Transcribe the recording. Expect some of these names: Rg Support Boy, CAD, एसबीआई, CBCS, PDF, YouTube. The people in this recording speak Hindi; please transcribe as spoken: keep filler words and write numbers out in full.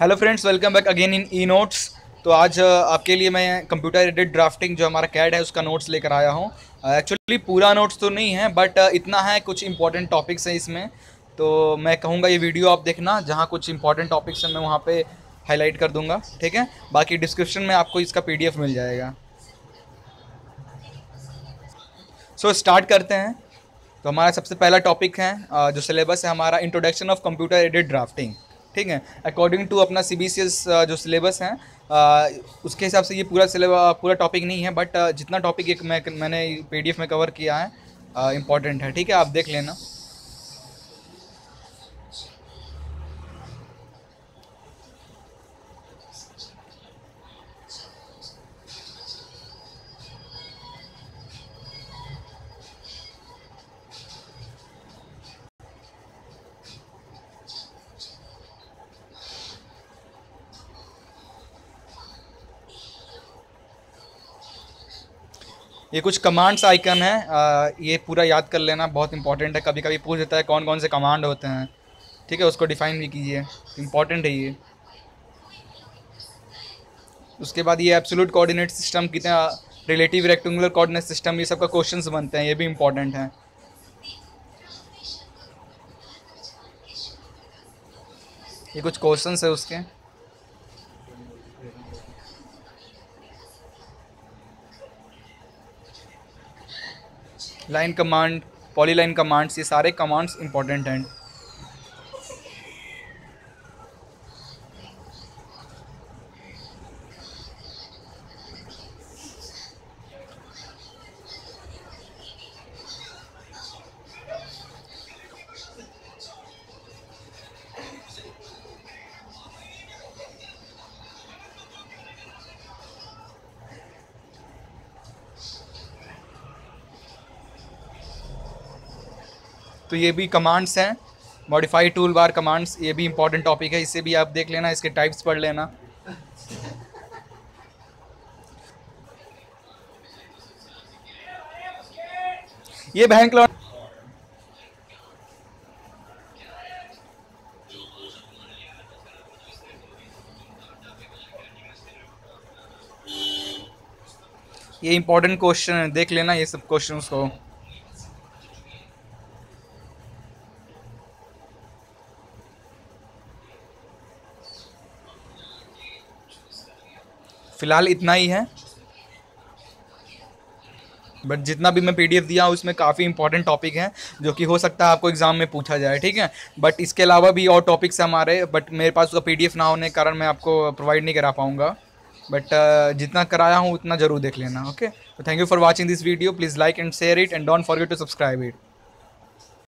Hello friends, welcome back again in E notes. तो आज आपके लिए मैं कंप्यूटर एडेड ड्राफ्टिंग जो हमारा कैड है उसका नोट्स लेकर आया हूँ। एक्चुअली पूरा नोट्स तो नहीं है बट इतना है, कुछ इंपॉर्टेंट टॉपिक्स हैं इसमें। तो मैं कहूँगा ये वीडियो आप देखना, जहाँ कुछ इंपॉर्टेंट टॉपिक्स हैं मैं वहाँ पे हाईलाइट कर दूँगा, ठीक है। बाकी डिस्क्रिप्शन में आपको इसका पी डी एफ मिल जाएगा। सो so, स्टार्ट करते हैं। तो हमारा सबसे पहला टॉपिक है जो सिलेबस है हमारा, introduction of computer aided drafting, ठीक है। अकॉर्डिंग टू अपना सी बी सी एस जो सिलेबस है उसके हिसाब से ये पूरा सिलेबस पूरा टॉपिक नहीं है, बट जितना टॉपिक एक मैं मैंने पी डी एफ में कवर किया है इम्पॉर्टेंट है, ठीक है, आप देख लेना। ये कुछ कमांड्स आइकन है, आ, ये पूरा याद कर लेना, बहुत इंपॉर्टेंट है। कभी कभी पूछ देता है कौन कौन से कमांड होते हैं, ठीक है, उसको डिफाइन भी कीजिए, इम्पॉर्टेंट है ये। उसके बाद ये एब्सोल्यूट कोऑर्डिनेट सिस्टम, कितना रिलेटिव रेक्टेंगुलर कोऑर्डिनेट सिस्टम, ये सब का क्वेश्चंस बनते हैं, ये भी इम्पॉर्टेंट है। ये कुछ क्वेश्चंस है उसके। लाइन कमांड, पॉलीलाइन कमांड्स, ये सारे कमांड्स इंपॉर्टेंट हैं। तो ये भी कमांड्स हैं, मॉडिफाई टूल बार कमांड्स, ये भी इम्पॉर्टेंट टॉपिक है, इसे भी आप देख लेना, इसके टाइप्स पढ़ लेना। ये बैंक लॉ ये इम्पॉर्टेंट क्वेश्चन है, देख लेना ये सब क्वेश्चंस को। फ़िलहाल इतना ही है, बट जितना भी मैं पी डी एफ दिया उसमें काफ़ी इंपॉर्टेंट टॉपिक हैं जो कि हो सकता है आपको एग्ज़ाम में पूछा जाए, ठीक है। बट इसके अलावा भी और टॉपिक्स हैं हमारे, बट मेरे पास उसका पी डी एफ ना होने के कारण मैं आपको प्रोवाइड नहीं करा पाऊँगा, बट जितना कराया हूँ उतना ज़रूर देख लेना, ओके। तो thank you for watching this video, please like and share it and don't forget to subscribe it.